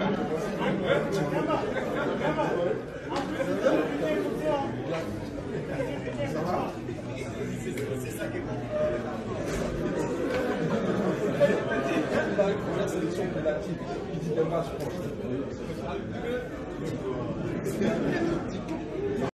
C'est ça qui est bon.